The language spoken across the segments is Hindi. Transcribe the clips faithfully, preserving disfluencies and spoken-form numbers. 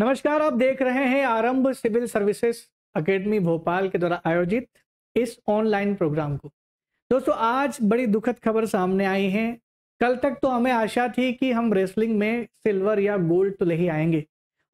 नमस्कार, आप देख रहे हैं आरंभ सिविल सर्विसेज एकेडमी भोपाल के द्वारा आयोजित इस ऑनलाइन प्रोग्राम को। दोस्तों, आज बड़ी दुखद खबर सामने आई है। कल तक तो हमें आशा थी कि हम रेसलिंग में सिल्वर या गोल्ड तो ले ही आएंगे,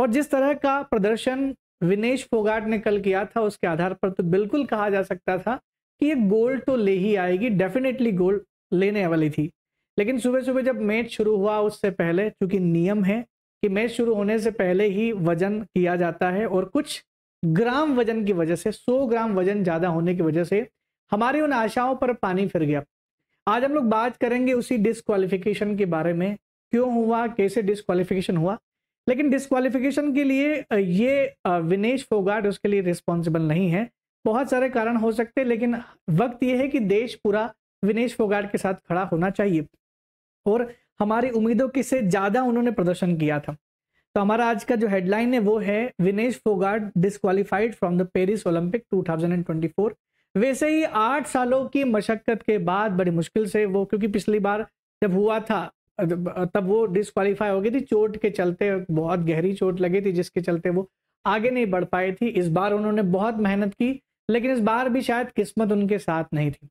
और जिस तरह का प्रदर्शन विनेश फोगाट ने कल किया था उसके आधार पर तो बिल्कुल कहा जा सकता था कि ये गोल्ड तो ले ही आएगी, डेफिनेटली गोल्ड लेने वाली थी। लेकिन सुबह सुबह जब मैच शुरू हुआ उससे पहले, चूंकि नियम है कि मैच शुरू होने से पहले ही वजन किया जाता है, और कुछ ग्राम वजन की वजह से, सौ ग्राम वजन ज़्यादा होने की वजह से हमारी उन आशाओं पर पानी फिर गया। आज हम लोग बात करेंगे उसी डिस्क्वालिफिकेशन के बारे में, क्यों हुआ, कैसे डिस्क्वालिफिकेशन हुआ। लेकिन डिस्क्वालिफिकेशन के लिए ये विनेश फोगाट उसके लिए रिस्पॉन्सिबल नहीं है, बहुत सारे कारण हो सकते हैं। लेकिन वक्त ये है कि देश पूरा विनेश फोगाट के साथ खड़ा होना चाहिए, और हमारी उम्मीदों के से ज़्यादा उन्होंने प्रदर्शन किया था। तो हमारा आज का जो हेडलाइन है वो है Vinesh Phogat disqualified from the Paris Olympic दो हज़ार चौबीस। वैसे ही आठ सालों की मशक्कत के बाद बड़ी मुश्किल से वो, क्योंकि पिछली बार जब हुआ था तब वो डिस्क्वालीफाई हो गई थी चोट के चलते, बहुत गहरी चोट लगी थी जिसके चलते वो आगे नहीं बढ़ पाई थी। इस बार उन्होंने बहुत मेहनत की, लेकिन इस बार भी शायद किस्मत उनके साथ नहीं थी।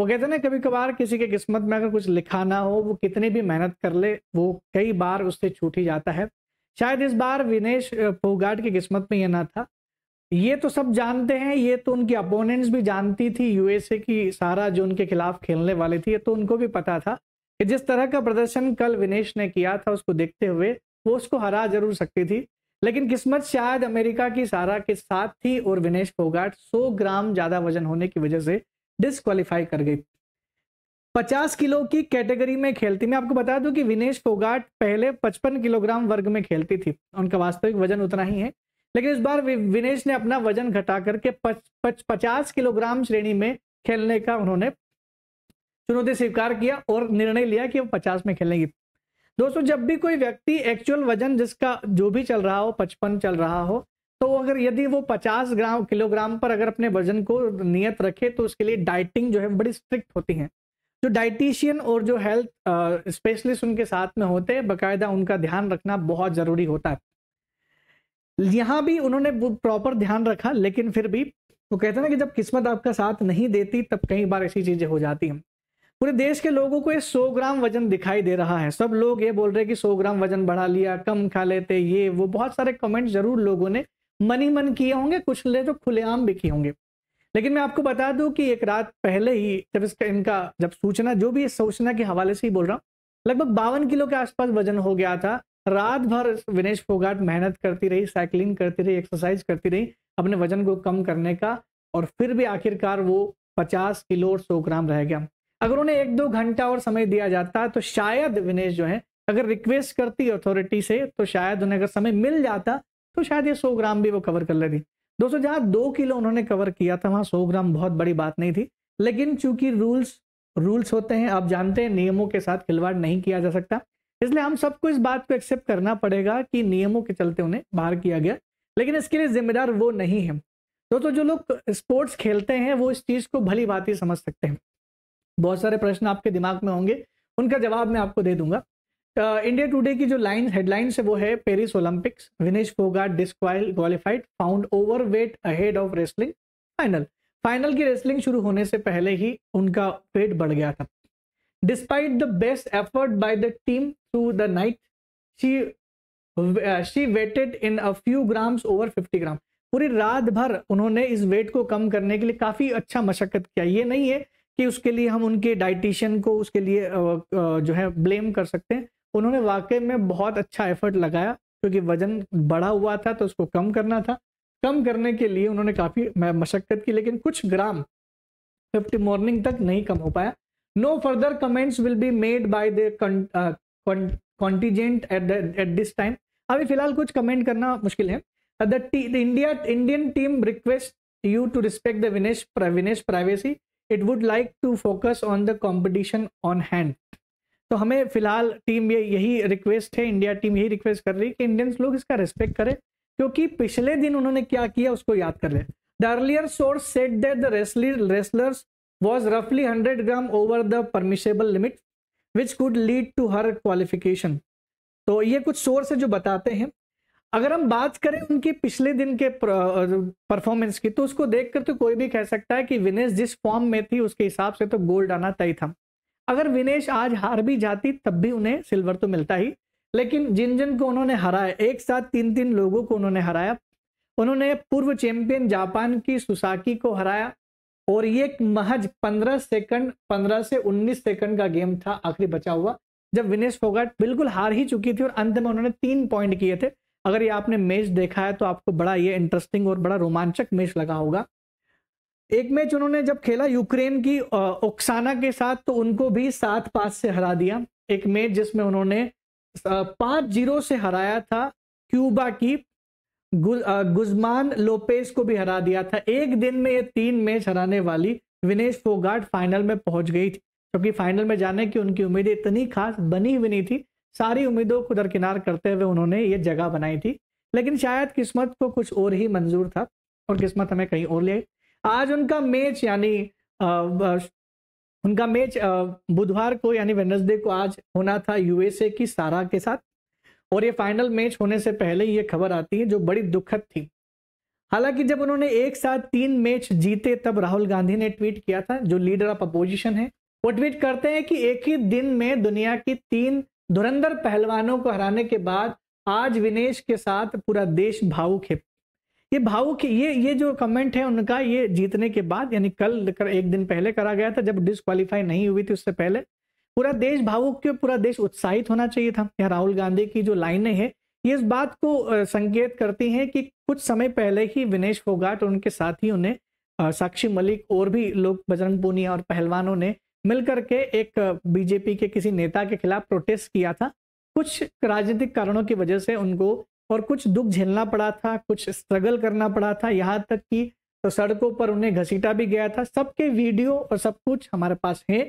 वो कहते हैं ना, कभी कभार किसी के किस्मत में अगर कुछ लिखा ना हो, वो कितनी भी मेहनत कर ले, वो कई बार उससे छूट ही जाता है। शायद इस बार विनेश फोगाट की किस्मत में ये ना था। ये तो सब जानते हैं, ये तो उनकी अपोनेंट्स भी जानती थी। यूएसए की सारा जो उनके खिलाफ खेलने वाली थी, ये तो उनको भी पता था कि जिस तरह का प्रदर्शन कल विनेश ने किया था उसको देखते हुए वो उसको हरा जरूर सकती थी। लेकिन किस्मत शायद अमेरिका की सारा के साथ थी, और विनेश फोगाट सौ ग्राम ज़्यादा वजन होने की वजह से डिस्क्वालीफाई कर गई। पचास किलो की कैटेगरी में खेलती, मैं आपको बता दूं कि विनेश फोगाट पहले पचपन किलोग्राम वर्ग में खेलती थी, उनका वास्तविक वजन उतना ही है। लेकिन इस बार विनेश ने अपना वजन घटा करके पच, पच, पचास किलोग्राम श्रेणी में खेलने का उन्होंने चुनौती स्वीकार किया और निर्णय लिया कि वो पचास में खेलेंगी। दोस्तों, जब भी कोई व्यक्ति एक्चुअल वजन जिसका जो भी चल रहा हो, पचपन चल रहा हो, तो अगर यदि वो पचास ग्राम किलोग्राम पर अगर अपने वजन को नियत रखे तो उसके लिए डाइटिंग जो है बड़ी स्ट्रिक्ट होती है। जो डाइटिशियन और जो हेल्थ स्पेशलिस्ट उनके साथ में होते हैं, बाकायदा उनका ध्यान रखना बहुत ज़रूरी होता है। यहाँ भी उन्होंने प्रॉपर ध्यान रखा, लेकिन फिर भी वो कहते हैं ना कि जब किस्मत आपका साथ नहीं देती तब कई बार ऐसी चीज़ें हो जाती हैं। पूरे देश के लोगों को ये सौ ग्राम वजन दिखाई दे रहा है, सब लोग ये बोल रहे हैं कि सौ ग्राम वजन बढ़ा लिया, कम खा लेते, ये वो। बहुत सारे कमेंट जरूर लोगों ने मन ही मन किए होंगे, कुछ ले तो खुलेआम भी किए होंगे। लेकिन मैं आपको बता दूं कि एक रात पहले ही जब इसका इनका जब सूचना, जो भी इस सूचना के हवाले से ही बोल रहा हूँ, लगभग बावन किलो के आसपास वजन हो गया था। रात भर विनेश फोगाट मेहनत करती रही, साइकिलिंग करती रही, एक्सरसाइज करती रही अपने वजन को कम करने का, और फिर भी आखिरकार वो पचास किलो और सौ ग्राम रह गया। अगर उन्हें एक दो घंटा और समय दिया जाता तो शायद विनेश जो है, अगर रिक्वेस्ट करती अथॉरिटी से, तो शायद उन्हें अगर समय मिल जाता तो शायद ये सौ ग्राम भी वो कवर कर लेती। दोस्तों, जहाँ दो किलो उन्होंने कवर किया था वहाँ सौ ग्राम बहुत बड़ी बात नहीं थी। लेकिन चूंकि रूल्स रूल्स होते हैं, आप जानते हैं, नियमों के साथ खिलवाड़ नहीं किया जा सकता, इसलिए हम सबको इस बात को एक्सेप्ट करना पड़ेगा कि नियमों के चलते उन्हें बाहर किया गया। लेकिन इसके लिए जिम्मेदार वो नहीं है। दोस्तों, जो लोग स्पोर्ट्स खेलते हैं वो इस चीज़ को भली भांति समझ सकते हैं। बहुत सारे प्रश्न आपके दिमाग में होंगे, उनका जवाब मैं आपको दे दूंगा। इंडिया uh, टुडे की जो लाइन हेडलाइंस है वो है Paris Olympics Vinesh Phogat disqualified found overweight ahead of wrestling final. Final की रेसलिंग शुरू होने से पहले ही उनका वेट बढ़ गया था। Despite the best effort by the team through the night she she weighed in a few grams over fifty gram. पूरी रात भर उन्होंने इस वेट को कम करने के लिए काफ़ी अच्छा मशक्कत किया। ये नहीं है कि उसके लिए हम उनके डाइटिशियन को उसके लिए जो है ब्लेम कर सकते हैं। उन्होंने वाकई में बहुत अच्छा एफर्ट लगाया, क्योंकि वजन बढ़ा हुआ था तो उसको कम करना था। कम करने के लिए उन्होंने काफ़ी मशक्कत की, लेकिन कुछ ग्राम फिफ्टी मॉर्निंग तक नहीं कम हो पाया। No further comments will be made by the contingent at this time. अभी फिलहाल कुछ कमेंट करना मुश्किल है। The India Indian team request you to respect the Vinesh Vinesh privacy. It would like to focus on the competition on hand. तो हमें फिलहाल टीम ये यही रिक्वेस्ट है, इंडिया टीम यही रिक्वेस्ट कर रही है कि इंडियंस लोग इसका रिस्पेक्ट करें, क्योंकि पिछले दिन उन्होंने क्या किया उसको याद कर लें। The earlier source said that the wrestlers was रफली hundred gram over the permissible limit which could lead to her qualification. तो ये कुछ सोर्स है जो बताते हैं। अगर हम बात करें उनके पिछले दिन के परफॉर्मेंस की, तो उसको देखकर तो कोई भी कह सकता है कि विनेश जिस फॉर्म में थी उसके हिसाब से तो गोल्ड आना तय था। अगर विनेश आज हार भी जाती तब भी उन्हें सिल्वर तो मिलता ही, लेकिन जिन जिन को उन्होंने हराया, एक साथ तीन तीन लोगों को उन्होंने हराया, उन्होंने पूर्व चैंपियन जापान की सुसाकी को हराया, और ये एक महज पंद्रह सेकंड, पंद्रह से उन्नीस सेकंड का गेम था आखिरी बचा हुआ, जब विनेश फोगाट बिल्कुल हार ही चुकी थी और अंत में उन्होंने तीन पॉइंट किए थे। अगर ये आपने मैच देखा है तो आपको बड़ा ये इंटरेस्टिंग और बड़ा रोमांचक मैच लगा होगा। एक मैच उन्होंने जब खेला यूक्रेन की ओक्साना के साथ, तो उनको भी सात पाँच से हरा दिया। एक मैच जिसमें उन्होंने पाँच जीरो से हराया था क्यूबा की गु, गुजमान लोपेज को भी हरा दिया था। एक दिन में ये तीन मैच हराने वाली विनेश फोगाट फाइनल में पहुंच गई थी, क्योंकि फाइनल में जाने की उनकी उम्मीदें इतनी खास बनी हुई नहीं थी। सारी उम्मीदों को दरकिनार करते हुए उन्होंने ये जगह बनाई थी, लेकिन शायद किस्मत को कुछ और ही मंजूर था और किस्मत हमें कहीं और ले आई। आज उनका मैच यानी उनका मैच बुधवार को यानी वेडनेसडे को आज होना था यूएसए की सारा के साथ, और ये फाइनल मैच होने से पहले ये खबर आती है जो बड़ी दुखद थी। हालांकि जब उन्होंने एक साथ तीन मैच जीते तब राहुल गांधी ने ट्वीट किया था, जो लीडर ऑफ अपोजिशन है, वो ट्वीट करते हैं कि एक ही दिन में दुनिया की तीन धुरंधर पहलवानों को हराने के बाद आज विनेश के साथ पूरा देश भावुक है। ये भावुक ये ये जो कमेंट है उनका, ये जीतने के बाद यानी कल कर, एक दिन पहले करा गया था जब डिस्क्वालीफाई नहीं हुई थी, उससे पहले पूरा देश भावुक के, पूरा देश उत्साहित होना चाहिए था। यह राहुल गांधी की जो लाइनें हैं ये इस बात को संकेत करती हैं कि कुछ समय पहले ही विनेश फोगाट और उनके साथी उन्हें साक्षी मलिक और भी लोग, बजरंग पूनिया और पहलवानों ने मिलकर के एक बीजेपी के किसी नेता के खिलाफ प्रोटेस्ट किया था। कुछ राजनीतिक कारणों की वजह से उनको और कुछ दुख झेलना पड़ा था, कुछ स्ट्रगल करना पड़ा था, यहाँ तक कि तो सड़कों पर उन्हें घसीटा भी गया था। सबके वीडियो और सब कुछ हमारे पास है,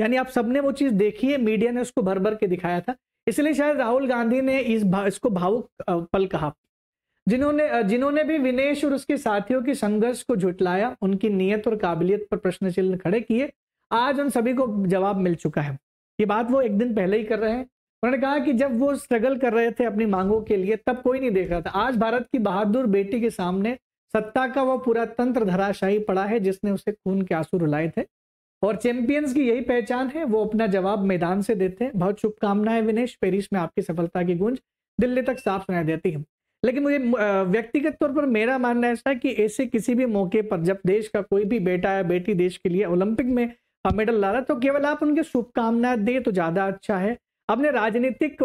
यानी आप सबने वो चीज़ देखी है, मीडिया ने उसको भर भर के दिखाया था। इसलिए शायद राहुल गांधी ने इस भा, इसको भावुक पल कहा। जिन्होंने जिन्होंने भी विनेश और उसके साथियों के संघर्ष को झुटलाया, उनकी नीयत और काबिलियत पर प्रश्न चिन्ह खड़े किए, आज उन सभी को जवाब मिल चुका है। ये बात वो एक दिन पहले ही कर रहे हैं। उन्होंने कहा कि जब वो स्ट्रगल कर रहे थे अपनी मांगों के लिए तब कोई नहीं देख रहा था, आज भारत की बहादुर बेटी के सामने सत्ता का वो पूरा तंत्र धराशायी पड़ा है जिसने उसे खून के आंसू रुलाए थे, और चैंपियंस की यही पहचान है, वो अपना जवाब मैदान से देते हैं। बहुत शुभकामनाएं विनेश, पेरिस में आपकी सफलता की गूंज दिल्ली तक साफ सुनाई देती है। लेकिन मुझे व्यक्तिगत तौर पर मेरा मानना ऐसा है कि ऐसे किसी भी मौके पर जब देश का कोई भी बेटा या बेटी देश के लिए ओलंपिक में मेडल ला रहा तो केवल आप उनके शुभकामनाएं दें तो ज़्यादा अच्छा है। आपने राजनीतिक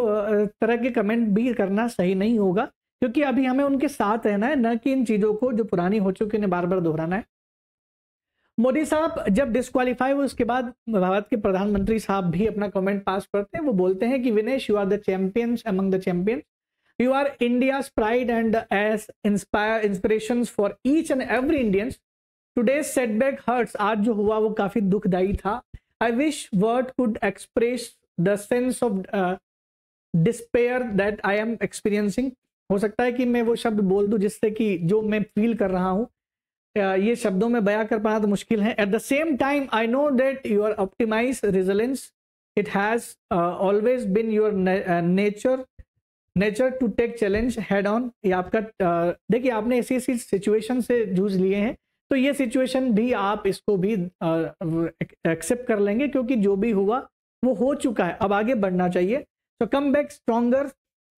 तरह के कमेंट भी करना सही नहीं होगा, क्योंकि अभी हमें उनके साथ रहना है, न कि इन चीज़ों को जो पुरानी हो चुकी है बार बार दोहराना है। मोदी साहब जब डिस्क्वालीफाई हुए उसके बाद भारत के प्रधानमंत्री साहब भी अपना कमेंट पास करते हैं। वो बोलते हैं कि Vinesh, you are the champions among the champions, you are India's pride and as inspire inspiration for each and every Indians. Today's setback hurts, आज जो हुआ वो काफी दुखदायी था। I wish word could express the sense of despair that I am experiencing. हो सकता है कि मैं वो शब्द बोल दूं जिससे कि जो मैं फील कर रहा हूँ ये शब्दों में बयां कर पाना तो मुश्किल है। At the same time I know that your optimise resilience, it has always been your nature nature to take challenge head on. ये आपका uh, देखिए आपने ऐसी ऐसी सिचुएशन से जूझ लिए हैं, तो ये सिचुएशन भी आप इसको भी एक्सेप्ट uh, कर लेंगे, क्योंकि जो भी हुआ वो हो चुका है, अब आगे बढ़ना चाहिए। So come back stronger,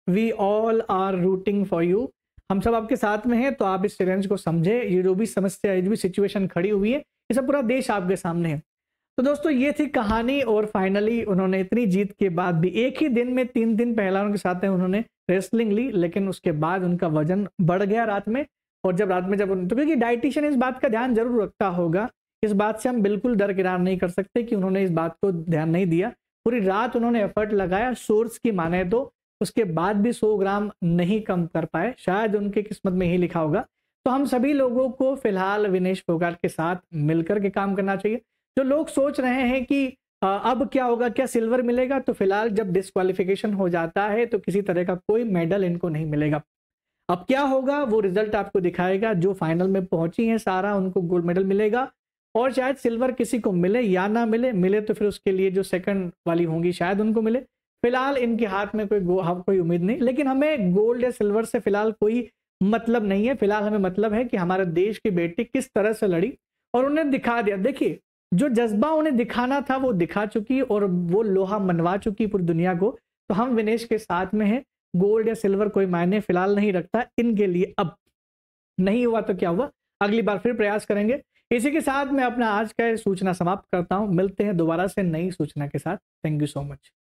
we all are rooting for you. हम सब आपके साथ में हैं, तो आप इस चैलेंज को समझें। ये जो भी समस्या, ये जो भी सिचुएशन खड़ी हुई है, ये सब पूरा देश आपके सामने है। तो दोस्तों ये थी कहानी, और फाइनली उन्होंने इतनी जीत के बाद भी एक ही दिन में तीन दिन पहलवानों के साथ उन्होंने रेसलिंग ली, लेकिन उसके बाद उनका वजन बढ़ गया रात में। और जब रात में जब तो क्योंकि डाइटिशियन इस बात का ध्यान जरूर रखता होगा, इस बात से हम बिल्कुल दरकिनार नहीं कर सकते कि उन्होंने इस बात को ध्यान नहीं दिया। पूरी रात उन्होंने एफर्ट लगाया, सोर्स की माने तो उसके बाद भी सौ ग्राम नहीं कम कर पाए, शायद उनके किस्मत में ही लिखा होगा। तो हम सभी लोगों को फिलहाल विनेश फोगाट के साथ मिलकर के काम करना चाहिए। जो लोग सोच रहे हैं कि अब क्या होगा, क्या सिल्वर मिलेगा, तो फिलहाल जब डिस्क्वालिफिकेशन हो जाता है तो किसी तरह का कोई मेडल इनको नहीं मिलेगा। अब क्या होगा वो रिजल्ट आपको दिखाएगा। जो फाइनल में पहुंची है सारा, उनको गोल्ड मेडल मिलेगा, और शायद सिल्वर किसी को मिले या ना मिले मिले तो फिर उसके लिए जो सेकंड वाली होंगी शायद उनको मिले। फिलहाल इनके हाथ में कोई कोई उम्मीद नहीं, लेकिन हमें गोल्ड या सिल्वर से फिलहाल कोई मतलब नहीं है। फिलहाल हमें मतलब है कि हमारे देश की बेटी किस तरह से लड़ी और उन्हें दिखा दिया। देखिए जो जज्बा उन्हें दिखाना था वो दिखा चुकी और वो लोहा मनवा चुकी पूरी दुनिया को। तो हम विनेश के साथ में हैं, गोल्ड या सिल्वर कोई मायने फिलहाल नहीं रखता इनके लिए। अब नहीं हुआ तो क्या हुआ, अगली बार फिर प्रयास करेंगे। इसी के साथ मैं अपना आज का सूचना समाप्त करता हूँ। मिलते हैं दोबारा से नई सूचना के साथ। Thank you so much.